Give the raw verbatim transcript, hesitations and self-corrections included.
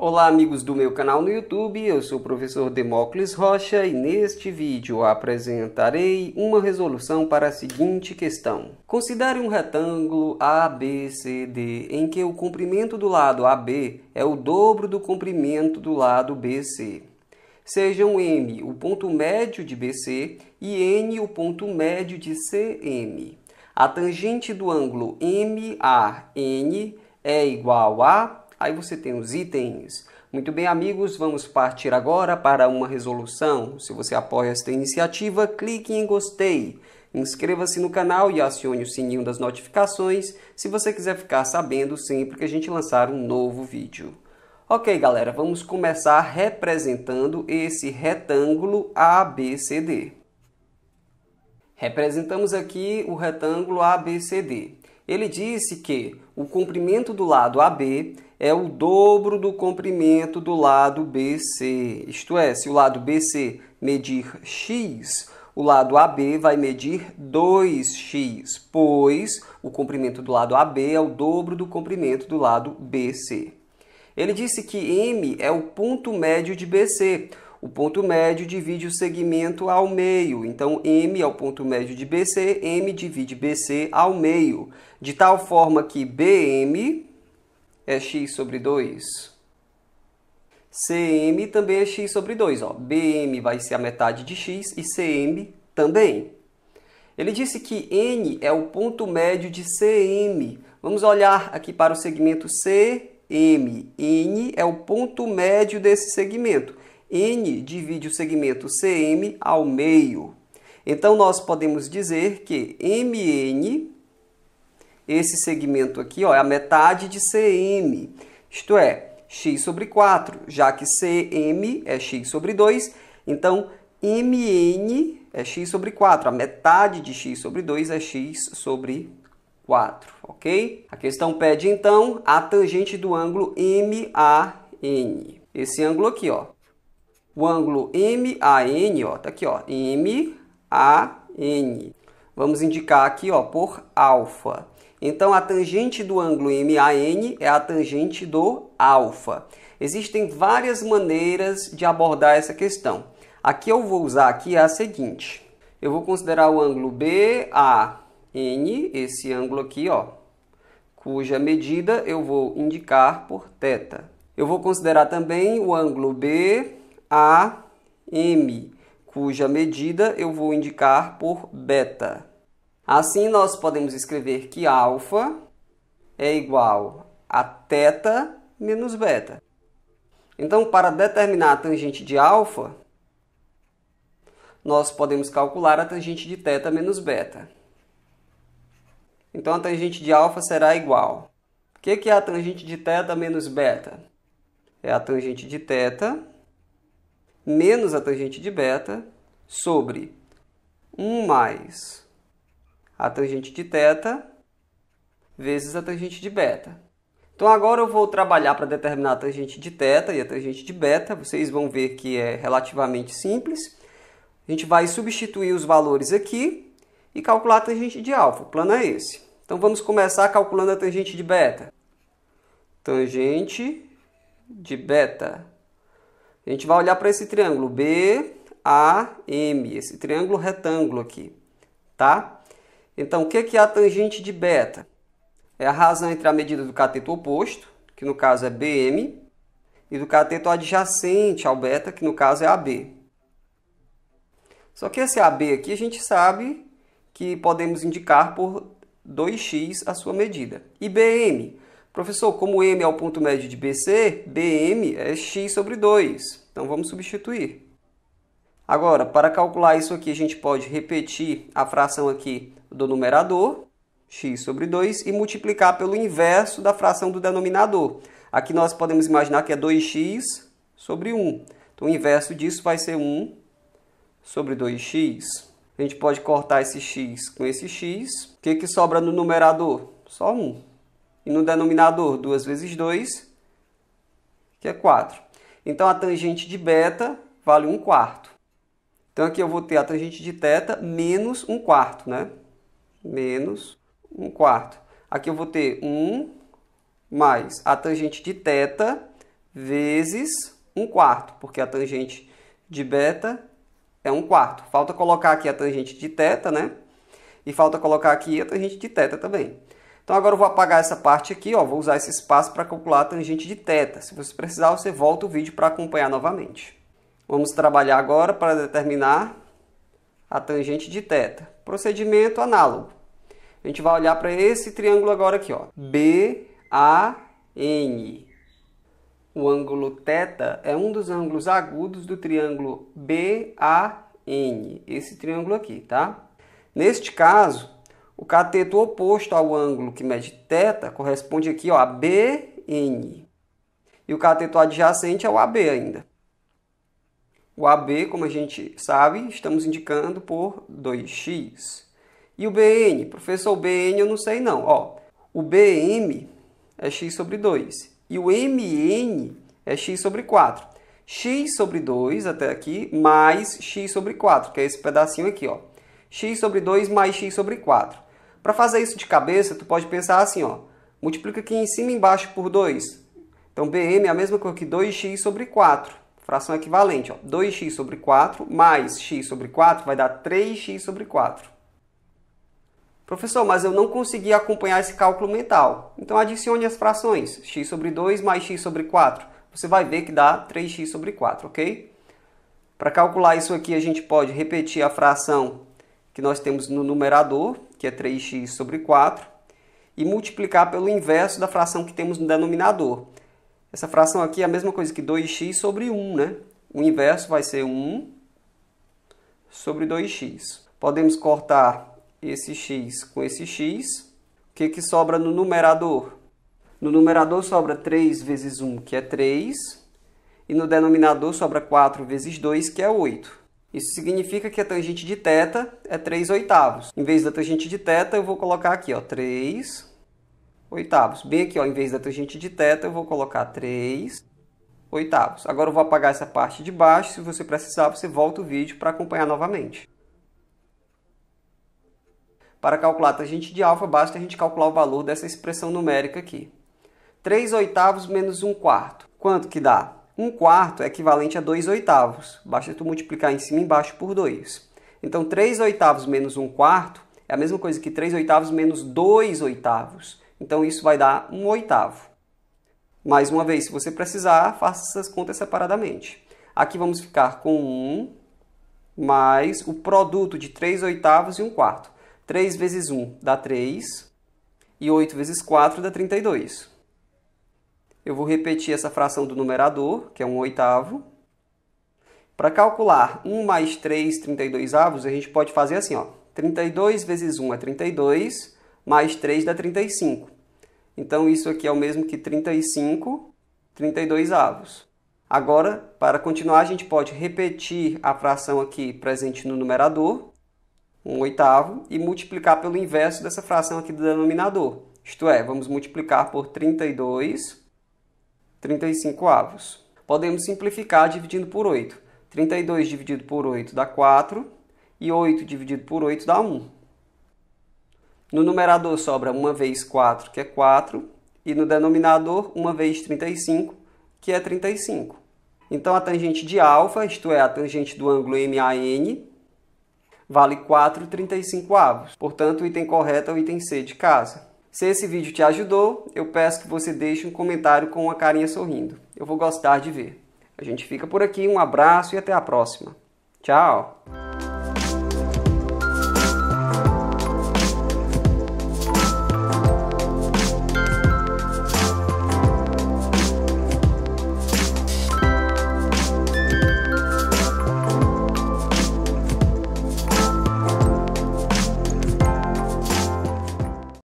Olá amigos do meu canal no YouTube, eu sou o professor Demóclis Rocha e neste vídeo apresentarei uma resolução para a seguinte questão. Considere um retângulo A B C D em que o comprimento do lado A B é o dobro do comprimento do lado B C. Sejam M o ponto médio de B C e N o ponto médio de C M. A tangente do ângulo M A N é igual a... Aí você tem os itens. Muito bem, amigos, vamos partir agora para uma resolução. Se você apoia esta iniciativa, clique em gostei. Inscreva-se no canal e acione o sininho das notificações se você quiser ficar sabendo sempre que a gente lançar um novo vídeo. Ok, galera, vamos começar representando esse retângulo A B C D. Representamos aqui o retângulo A B C D. Ele disse que o comprimento do lado A B é o dobro do comprimento do lado B C. Isto é, se o lado B C medir x, o lado A B vai medir dois x, pois o comprimento do lado A B é o dobro do comprimento do lado B C. Ele disse que M é o ponto médio de B C. O ponto médio divide o segmento ao meio. Então, M é o ponto médio de B C, M divide B C ao meio. De tal forma que B M... é x sobre dois. C M também é x sobre dois. Ó. B M vai ser a metade de x e C M também. Ele disse que N é o ponto médio de C M. Vamos olhar aqui para o segmento C M. N é o ponto médio desse segmento. N divide o segmento C M ao meio. Então, nós podemos dizer que M N... esse segmento aqui, ó, é a metade de C M, isto é, x sobre quatro, já que C M é x sobre dois, então M N é x sobre quatro, a metade de x sobre dois é x sobre quatro, ok? A questão pede, então, a tangente do ângulo M A N, esse ângulo aqui, ó. O ângulo M A N, ó, tá aqui, ó, M A N. Vamos indicar aqui, ó, por alfa. Então, a tangente do ângulo M A N é a tangente do alfa. Existem várias maneiras de abordar essa questão. Aqui eu vou usar aqui a seguinte. Eu vou considerar o ângulo B A N, esse ângulo aqui, ó, cuja medida eu vou indicar por θ. Eu vou considerar também o ângulo B A M, cuja medida eu vou indicar por beta. Assim, nós podemos escrever que alfa é igual a θ menos beta. Então, para determinar a tangente de alfa, nós podemos calcular a tangente de θ menos beta. Então, a tangente de alfa será igual. O que é a tangente de θ menos beta? É a tangente de θ menos a tangente de beta sobre um mais a tangente de θ vezes a tangente de beta. Então, agora eu vou trabalhar para determinar a tangente de θ e a tangente de beta. Vocês vão ver que é relativamente simples. A gente vai substituir os valores aqui e calcular a tangente de alfa. O plano é esse. Então, vamos começar calculando a tangente de beta. Tangente de beta. A gente vai olhar para esse triângulo B A M, esse triângulo retângulo aqui, tá? Então, o que é a tangente de beta? É a razão entre a medida do cateto oposto, que no caso é B M, e do cateto adjacente ao beta, que no caso é A B. Só que esse A B aqui a gente sabe que podemos indicar por dois x a sua medida. E B M? Professor, como M é o ponto médio de B C, B M é x sobre dois. Então, vamos substituir. Agora, para calcular isso aqui, a gente pode repetir a fração aqui do numerador, x sobre dois, e multiplicar pelo inverso da fração do denominador. Aqui nós podemos imaginar que é dois x sobre um. Então, o inverso disso vai ser um sobre dois x. A gente pode cortar esse x com esse x. O que que sobra no numerador? Só um. E no denominador, duas vezes dois, que é quatro. Então, a tangente de beta vale um quarto. Então, aqui eu vou ter a tangente de θ menos um quarto, né? Menos um quarto. Aqui eu vou ter um mais a tangente de θ vezes um quarto, porque a tangente de beta é um quarto. Falta colocar aqui a tangente de teta, né? E falta colocar aqui a tangente de teta também. Então agora eu vou apagar essa parte aqui, ó, vou usar esse espaço para calcular a tangente de teta. Se você precisar, você volta o vídeo para acompanhar novamente. Vamos trabalhar agora para determinar a tangente de teta. Procedimento análogo. A gente vai olhar para esse triângulo agora aqui, ó, B A N. O ângulo θ é um dos ângulos agudos do triângulo B A N, esse triângulo aqui, tá? Neste caso, o cateto oposto ao ângulo que mede θ corresponde aqui, ó, a B N. E o cateto adjacente é o A B ainda. O A B, como a gente sabe, estamos indicando por dois x. E o B N? Professor, o B N eu não sei não. Ó, o B M é x sobre dois. E o M N é x sobre quatro. X sobre dois até aqui, mais x sobre quatro, que é esse pedacinho aqui, ó. X sobre dois mais x sobre quatro. Para fazer isso de cabeça, tu pode pensar assim, ó. Multiplica aqui em cima e embaixo por dois. Então, B M é a mesma coisa que dois x sobre quatro. Fração equivalente, ó. dois x sobre quatro mais x sobre quatro vai dar três x sobre quatro. Professor, mas eu não consegui acompanhar esse cálculo mental. Então, adicione as frações. X sobre dois mais x sobre quatro. Você vai ver que dá três x sobre quatro, ok? Para calcular isso aqui, a gente pode repetir a fração que nós temos no numerador, que é três x sobre quatro, e multiplicar pelo inverso da fração que temos no denominador. Essa fração aqui é a mesma coisa que dois x sobre um, né? O inverso vai ser um sobre dois x. Podemos cortar esse x com esse x. O que que sobra no numerador? No numerador sobra três vezes um, que é três. E no denominador sobra quatro vezes dois, que é oito. Isso significa que a tangente de θ é três oitavos. Em vez da tangente de θ, eu vou colocar aqui, ó, três oitavos. Bem aqui, ó, em vez da tangente de θ, eu vou colocar três oitavos. Agora eu vou apagar essa parte de baixo. Se você precisar, você volta o vídeo para acompanhar novamente. Para calcular a tangente de alfa, basta a gente calcular o valor dessa expressão numérica aqui. três oitavos menos um quarto. Quanto que dá? um quarto é equivalente a dois oitavos. Basta tu multiplicar em cima e embaixo por dois. Então, três oitavos menos um quarto é a mesma coisa que três oitavos menos dois oitavos. Então, isso vai dar um oitavo. Mais uma vez, se você precisar, faça essas contas separadamente. Aqui vamos ficar com um mais o produto de três oitavos e um quarto. três vezes um dá três, e oito vezes quatro dá trinta e dois. Eu vou repetir essa fração do numerador, que é um oitavo. Para calcular um mais três, trinta e dois avos, a gente pode fazer assim, ó. trinta e dois vezes um é trinta e dois, mais três dá trinta e cinco. Então, isso aqui é o mesmo que trinta e cinco, trinta e dois avos. Agora, para continuar, a gente pode repetir a fração aqui presente no numerador, um oitavo, e multiplicar pelo inverso dessa fração aqui do denominador. Isto é, vamos multiplicar por trinta e dois, trinta e cinco avos. Podemos simplificar dividindo por oito. trinta e dois dividido por oito dá quatro, e oito dividido por oito dá um. No numerador sobra um vez quatro, que é quatro, e no denominador um vez trinta e cinco, que é trinta e cinco. Então, a tangente de alfa, isto é, a tangente do ângulo M A N, vale quatro trinta e cinco avos. Portanto, o item correto é o item C de casa. Se esse vídeo te ajudou, eu peço que você deixe um comentário com uma carinha sorrindo. Eu vou gostar de ver. A gente fica por aqui, um abraço e até a próxima. Tchau!